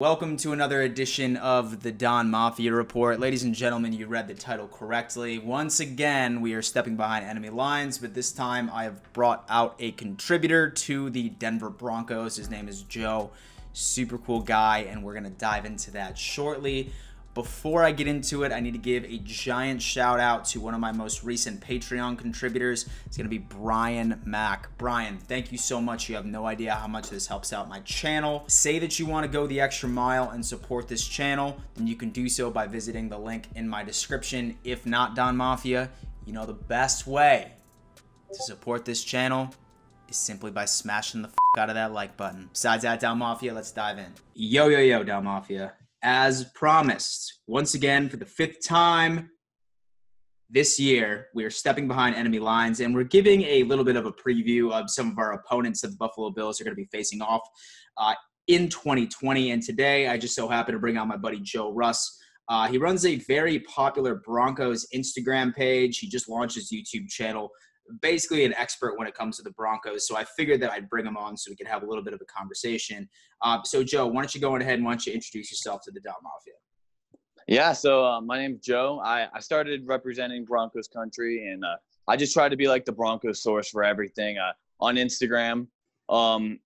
Welcome to another edition of the Don Mafia Report. Ladies and gentlemen, you read the title correctly. Once again, we are stepping behind enemy lines, but this time I have brought out a contributor to the Denver Broncos. His name is Joe, super cool guy, and we're going to dive into that shortly. Before I get into it, I need to give a giant shout out to one of my most recent Patreon contributors. It's going to be Brian Mack. Brian, thank you so much. You have no idea how much this helps out my channel. Say that you want to go the extra mile and support this channel, then you can do so by visiting the link in my description. If not, Don Mafia, you know the best way to support this channel is simply by smashing the f*** out of that like button. Besides that, Don Mafia, let's dive in. Yo, yo, yo, Don Mafia. As promised, once again, for the fifth time this year, we are stepping behind enemy lines, and we're giving a little bit of a preview of some of our opponents that the Buffalo Bills are going to be facing off in 2020. And today, I just so happen to bring out my buddy Joe Russ. He runs a very popular Broncos Instagram page. He just launched his YouTube channel. Basically an expert when it comes to the Broncos. So I figured that I'd bring him on so we could have a little bit of a conversation. So Joe, why don't you go ahead and why don't you introduce yourself to the Don Mafia? Yeah. So my name's Joe. I started representing Broncos country, and I just try to be like the Broncos source for everything on Instagram.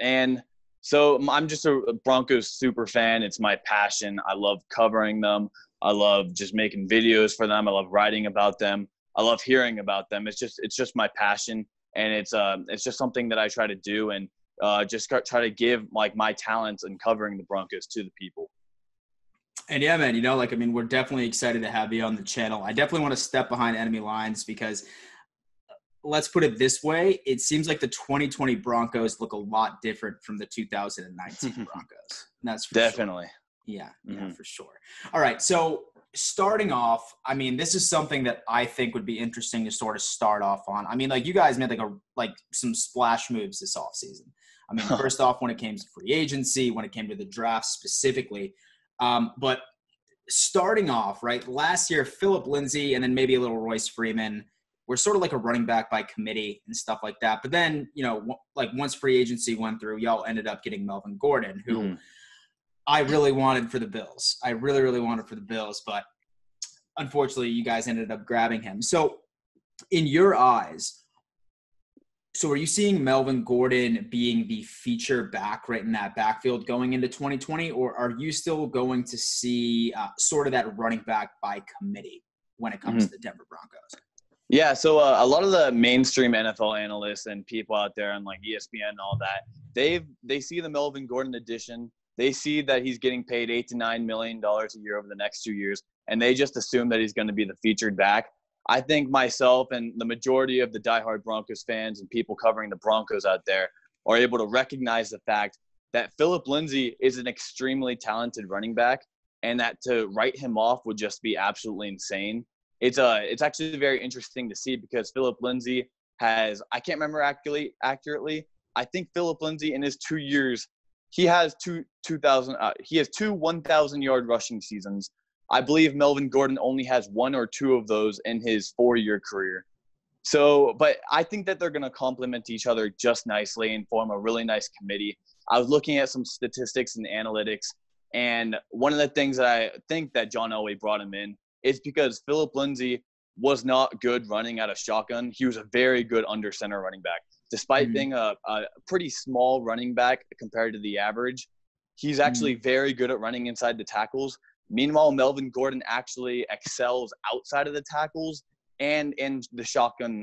And so I'm just a Broncos super fan. It's my passion. I love covering them. I love just making videos for them. I love writing about them. I love hearing about them. It's just my passion, and it's just something that I try to do, and just try to give like my talents in covering the Broncos to the people. And yeah, man, you know, like, I mean, we're definitely excited to have you on the channel. I definitely want to step behind enemy lines because let's put it this way. It seems like the 2020 Broncos look a lot different from the 2019 Broncos. And that's for definitely. Sure. Yeah, for sure. All right. So starting off, I mean, this is something that I think would be interesting to sort of start off on. I mean, like, you guys made like some splash moves this offseason. I mean, first off, when it came to free agency, when it came to the draft specifically. But starting off, right, last year, Phillip Lindsay and then maybe a little Royce Freeman were sort of like a running back by committee and stuff like that. But then, you know, like once free agency went through, y'all ended up getting Melvin Gordon, who I really wanted for the Bills. I really, really wanted for the Bills, but unfortunately you guys ended up grabbing him. So in your eyes, so are you seeing Melvin Gordon being the feature back right in that backfield going into 2020, or are you still going to see sort of that running back by committee when it comes to the Denver Broncos? Yeah, so a lot of the mainstream NFL analysts and people out there on like ESPN and all that, they see the Melvin Gordon addition. They see that he's getting paid $8 to $9 million a year over the next 2 years, and they just assume that he's going to be the featured back. I think myself and the majority of the diehard Broncos fans and people covering the Broncos out there are able to recognize the fact that Phillip Lindsay is an extremely talented running back, and that to write him off would just be absolutely insane. It's actually very interesting to see because Phillip Lindsay has – I can't remember accurately. I think Phillip Lindsay in his 2 years – he has two 1,000-yard rushing seasons. I believe Melvin Gordon only has one or two of those in his four-year career. So, but I think that they're going to complement each other just nicely and form a really nice committee. I was looking at some statistics and analytics, and one of the things that I think that John Elway brought him in is because Phillip Lindsay was not good running out of shotgun. He was a very good under center running back. Despite being a pretty small running back compared to the average, he's actually very good at running inside the tackles. Meanwhile, Melvin Gordon actually excels outside of the tackles and in the shotgun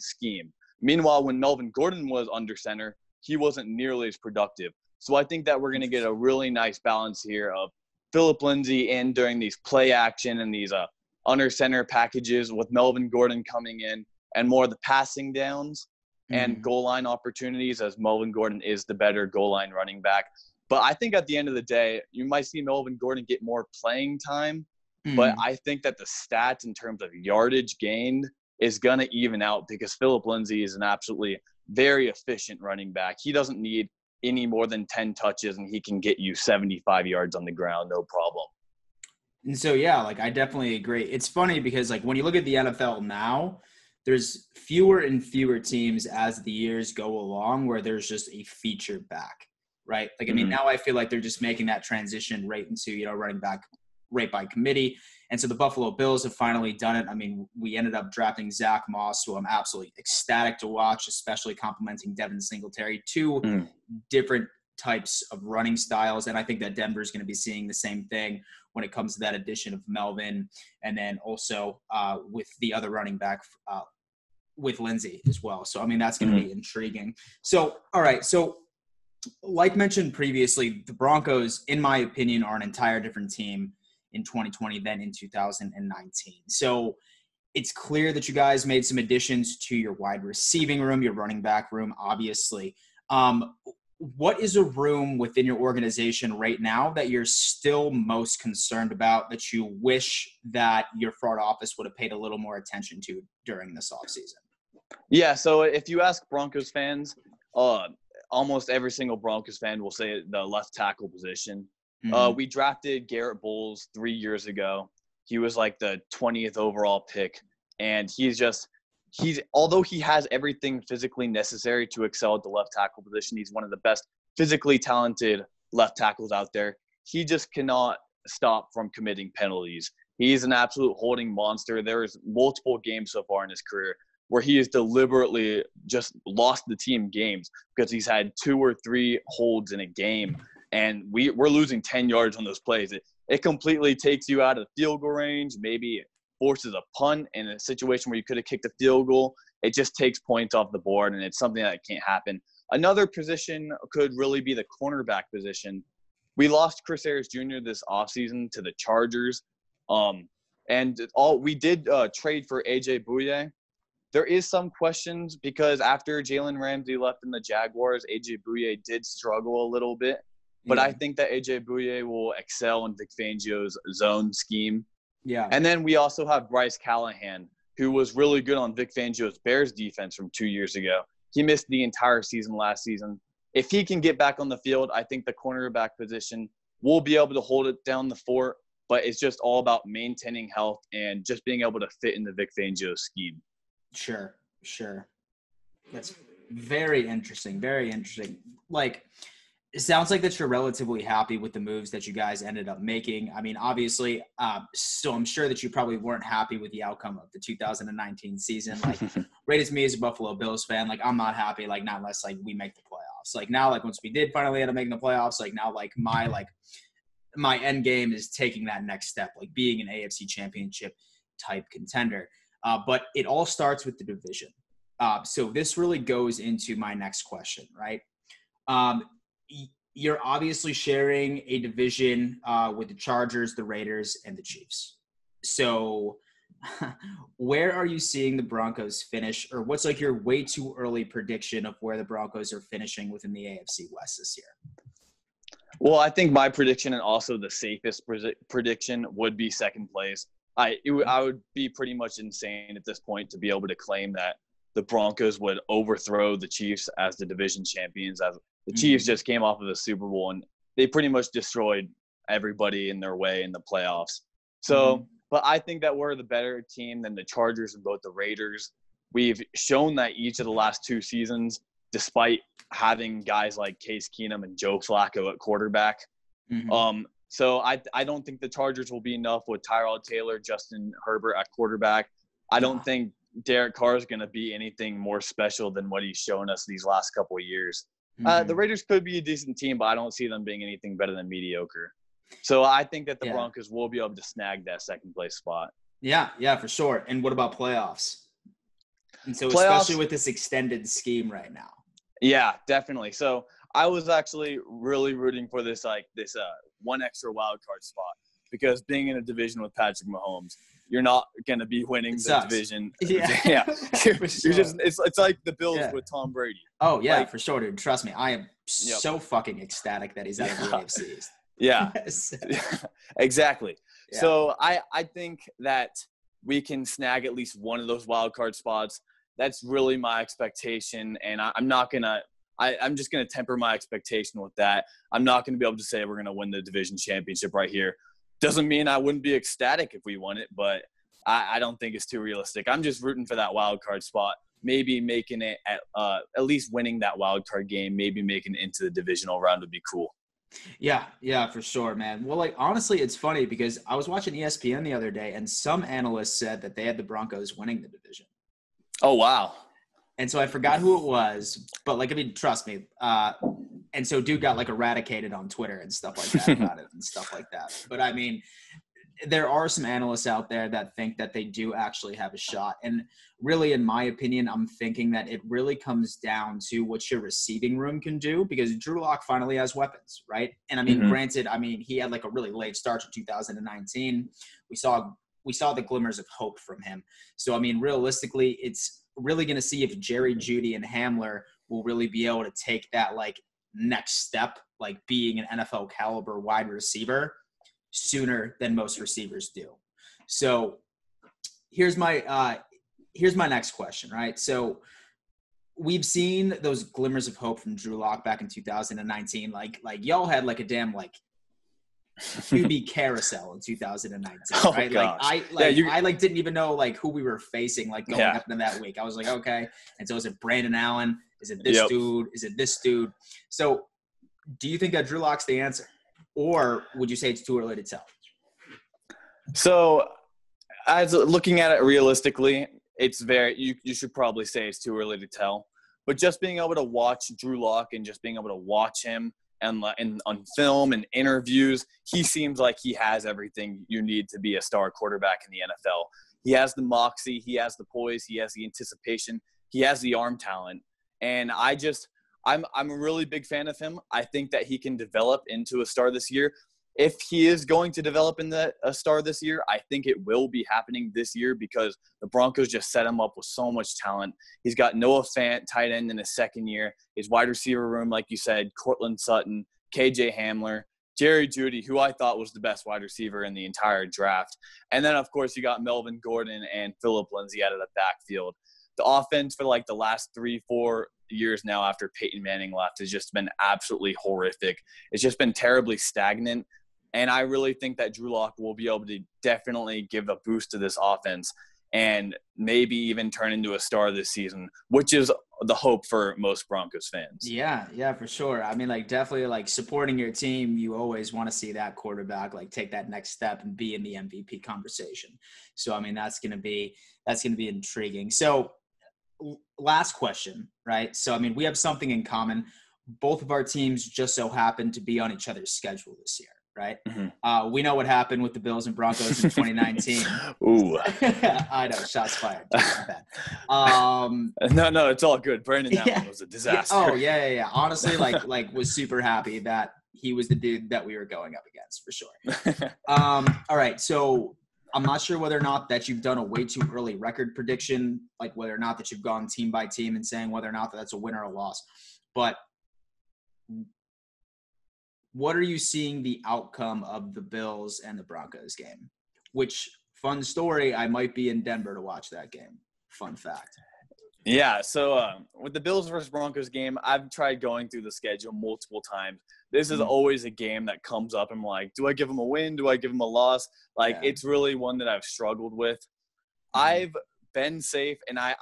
scheme. Meanwhile, when Melvin Gordon was under center, he wasn't nearly as productive. So I think that we're going to get a really nice balance here of Phillip Lindsay in during these play action and these under center packages, with Melvin Gordon coming in and more of the passing downs and goal line opportunities, as Melvin Gordon is the better goal line running back. But I think at the end of the day, you might see Melvin Gordon get more playing time, but I think that the stats in terms of yardage gained is going to even out because Phillip Lindsay is an absolutely very efficient running back. He doesn't need any more than 10 touches, and he can get you 75 yards on the ground, no problem. And so, yeah, like I definitely agree. It's funny because like when you look at the NFL now, there's fewer and fewer teams as the years go along where there's just a feature back. right? Like, I mean, now I feel like they're just making that transition right into, you know, running back right by committee. And so the Buffalo Bills have finally done it. I mean, we ended up drafting Zach Moss, who I'm absolutely ecstatic to watch, especially complimenting Devin Singletary. Two different types of running styles. And I think that Denver's going to be seeing the same thing when it comes to that addition of Melvin. And then also with the other running back with Lindsay as well. So, I mean, that's going to be intriguing. So, all right. So, like mentioned previously, the Broncos, in my opinion, are an entire different team in 2020 than in 2019. So it's clear that you guys made some additions to your wide receiving room, your running back room, obviously. What is a room within your organization right now that you're still most concerned about, that you wish that your front office would have paid a little more attention to during this offseason? Yeah, so if you ask Broncos fans, almost every single Broncos fan will say the left tackle position. We drafted Garrett Bowles 3 years ago. He was like the 20th overall pick. And although he has everything physically necessary to excel at the left tackle position, he's one of the best physically talented left tackles out there. He just cannot stop from committing penalties. He's an absolute holding monster. There is multiple games so far in his career where he has deliberately just lost the team games because he's had two or three holds in a game. And we're losing 10 yards on those plays. It completely takes you out of the field goal range, maybe forces a punt in a situation where you could have kicked a field goal. It just takes points off the board, and it's something that can't happen. Another position could really be the cornerback position. We lost Chris Harris Jr. this offseason to the Chargers. Trade for A.J. Bouye. There is some questions because after Jalen Ramsey left in the Jaguars, A.J. Bouye did struggle a little bit. But I think that A.J. Bouye will excel in Vic Fangio's zone scheme. Yeah. And then we also have Bryce Callahan, who was really good on Vic Fangio's Bears defense from 2 years ago. He missed the entire season last season. If he can get back on the field, I think the cornerback position will be able to hold it down the fort. But it's just all about maintaining health and just being able to fit into Vic Fangio's scheme. Sure. That's very interesting. It sounds like that you're relatively happy with the moves that you guys ended up making. I mean, obviously, so I'm sure that you probably weren't happy with the outcome of the 2019 season. Like, right as me as a Buffalo Bills fan, like, I'm not happy, like, not unless, like, we make the playoffs. Like, now, like, once we did finally end up making the playoffs, like, now, like, my end game is taking that next step, like, being an AFC championship type contender. But it all starts with the division. So this really goes into my next question, right? You're obviously sharing a division with the Chargers, the Raiders, and the Chiefs. So where are you seeing the Broncos finish, or what's like your way too early prediction of where the Broncos are finishing within the AFC West this year? Well, I think my prediction, and also the safest prediction, would be second place. I would be pretty much insane at this point to be able to claim that the Broncos would overthrow the Chiefs as the division champions. As the Chiefs just came off of the Super Bowl, and they pretty much destroyed everybody in their way in the playoffs. So, but I think that we're the better team than the Chargers and both the Raiders. We've shown that each of the last two seasons, despite having guys like Case Keenum and Joe Flacco at quarterback. So I don't think the Chargers will be enough with Tyrod Taylor, Justin Herbert at quarterback. I don't think Derek Carr is going to be anything more special than what he's shown us these last couple of years. The Raiders could be a decent team, but I don't see them being anything better than mediocre. So I think that the Broncos will be able to snag that second place spot. Yeah, for sure. And what about playoffs? And so especially with this extended scheme right now. Yeah, definitely. So I was actually really rooting for this one extra wild card spot, because being in a division with Patrick Mahomes, you're not going to be winning the division. Yeah. It's like the Bills with Tom Brady. Oh, yeah, for sure, dude. Trust me. I am so fucking ecstatic that he's out of the AFC. Exactly. Yeah. So I think that we can snag at least one of those wild card spots. That's really my expectation, and I'm just going to temper my expectation with that. I'm not going to be able to say we're going to win the division championship right here. Doesn't mean I wouldn't be ecstatic if we won it, but I don't think it's too realistic. I'm just rooting for that wild card spot. maybe making it at least winning that wild card game, maybe making it into the divisional round would be cool. Yeah, for sure, man. Well, like, honestly, it's funny because I was watching ESPN the other day and some analysts said that they had the Broncos winning the division. Oh, wow. And so I forgot who it was, but like, I mean, trust me. And so dude got like eradicated on Twitter and stuff like that about it and stuff like that. But I mean, there are some analysts out there that think that they do actually have a shot. And really, in my opinion, I'm thinking that it really comes down to what your receiving room can do, because Drew Lock finally has weapons, right? And I mean, granted, I mean, he had like a really late start to 2019. We saw the glimmers of hope from him. So, I mean, realistically, it's really going to see if Jerry, Judy, and Hamler will really be able to take that like next step, like being an NFL caliber wide receiver, sooner than most receivers do. So here's my next question, right? So we've seen those glimmers of hope from Drew Lock back in 2019. Like y'all had like a damn like QB carousel in 2019, right? Gosh. I didn't even know like who we were facing like going up into that week. I was like, okay. And so is it Brandon Allen? Is it this dude? Is it this dude? So do you think that Drew Lock's the answer? Or would you say it's too early to tell? So, as looking at it realistically, it's you should probably say it's too early to tell. But just being able to watch Drew Lock and just being able to watch him and on film and interviews, he seems like he has everything you need to be a star quarterback in the NFL. He has the moxie, he has the poise, he has the anticipation, he has the arm talent, and I'm a really big fan of him. I think that he can develop into a star this year. If he is going to develop into a star this year, I think it will be happening this year because the Broncos just set him up with so much talent. He's got Noah Fant, tight end, in his second year. His wide receiver room, like you said, Cortland Sutton, KJ Hamler, Jerry Judy, who I thought was the best wide receiver in the entire draft. And then, of course, you got Melvin Gordon and Phillip Lindsay out of the backfield. The offense for like the last 3-4 years now after Peyton Manning left has just been absolutely horrific. It's just been terribly stagnant. And I really think that Drew Lock will be able to definitely give a boost to this offense and maybe even turn into a star this season, which is the hope for most Broncos fans. Yeah, for sure. I mean, like, definitely, like, supporting your team, you always want to see that quarterback like take that next step and be in the MVP conversation. So, I mean, that's going to be intriguing. So, last question, right? So, I mean, we have something in common. Both of our teams just so happen to be on each other's schedule this year, right? We know what happened with the Bills and Broncos in 2019. Ooh. I know, shots fired. No, it's all good. Brandon Allen was a disaster. Yeah. Honestly, like was super happy that he was the dude that we were going up against, for sure. All right, so I'm not sure whether or not that you've done a way too early record prediction, like whether or not that you've gone team by team and saying whether or not that's a win or a loss. But what are you seeing the outcome of the Bills and the Broncos game? Which, fun story, I might be in Denver to watch that game. Fun fact. Yeah, so with the Bills versus Broncos game, I've tried going through the schedule multiple times. This is always a game that comes up. I'm like, do I give them a win? Do I give them a loss? Like, it's really one that I've struggled with. I've been safe, and I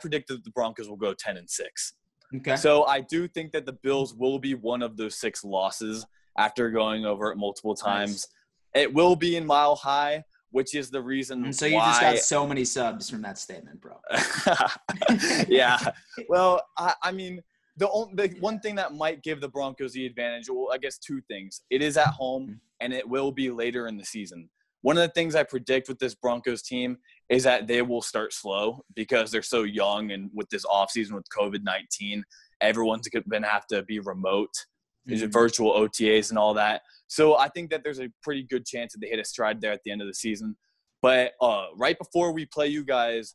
predicted that the Broncos will go 10-6. Okay. So I do think that the Bills will be one of those 6 losses after going over it multiple times. Nice. It will be in Mile High, which is the reason why. So you just got so many subs from that statement, bro. Yeah. Well, I mean, the one thing that might give the Broncos the advantage, well, I guess 2 things. It is at home, and it will be later in the season. One of the things I predict with this Broncos team is that they will start slow because they're so young, and with this offseason with COVID-19, everyone's going to have to be remote. There's virtual OTAs and all that. So I think that there's a pretty good chance that they hit a stride there at the end of the season. But right before we play you guys,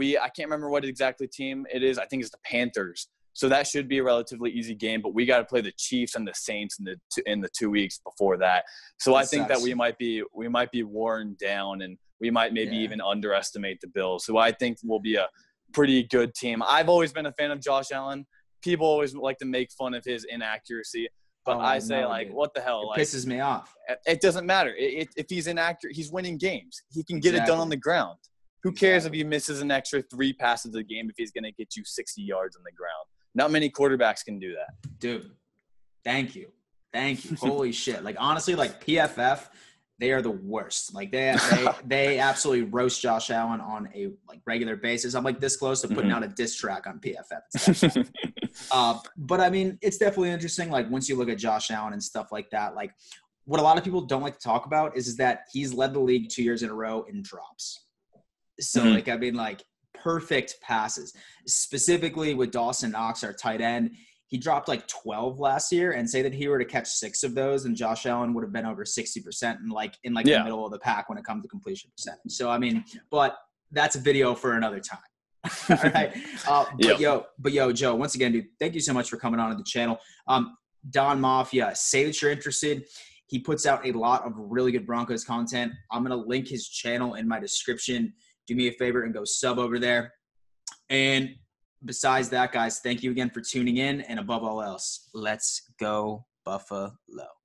I can't remember what exactly team it is. I think it's the Panthers. So that should be a relatively easy game, but we got to play the Chiefs and the Saints in the 2 weeks before that. So I think that we might be worn down, and we might even underestimate the Bills. So I think we'll be a pretty good team. I've always been a fan of Josh Allen. People always like to make fun of his inaccuracy, but what the hell? It pisses me off. It doesn't matter. If he's inaccurate, he's winning games. He can get it done on the ground. Who cares if he misses an extra 3 passes a game if he's going to get you 60 yards on the ground? Not many quarterbacks can do that. Dude, thank you. Thank you. Holy shit. Like, honestly, like, PFF, they are the worst. Like, they absolutely roast Josh Allen on a, like, regular basis. I'm, like, this close to putting out a diss track on PFF. But, I mean, it's definitely interesting, like, once you look at Josh Allen and stuff like that. Like, what a lot of people don't like to talk about is that he's led the league 2 years in a row in drops. So, like, I mean, like, perfect passes. Specifically with Dawson Knox, our tight end, he dropped like 12 last year, and say that he were to catch 6 of those, and Josh Allen would have been over 60% and like in the middle of the pack when it comes to completion percentage. So, I mean, but that's a video for another time. All right. But Joe, once again, dude, thank you so much for coming on to the channel. Don Mafia, say that you're interested. He puts out a lot of really good Broncos content. I'm going to link his channel in my description. Do me a favor and go sub over there. And besides that, guys, thank you again for tuning in. And above all else, let's go Buffalo.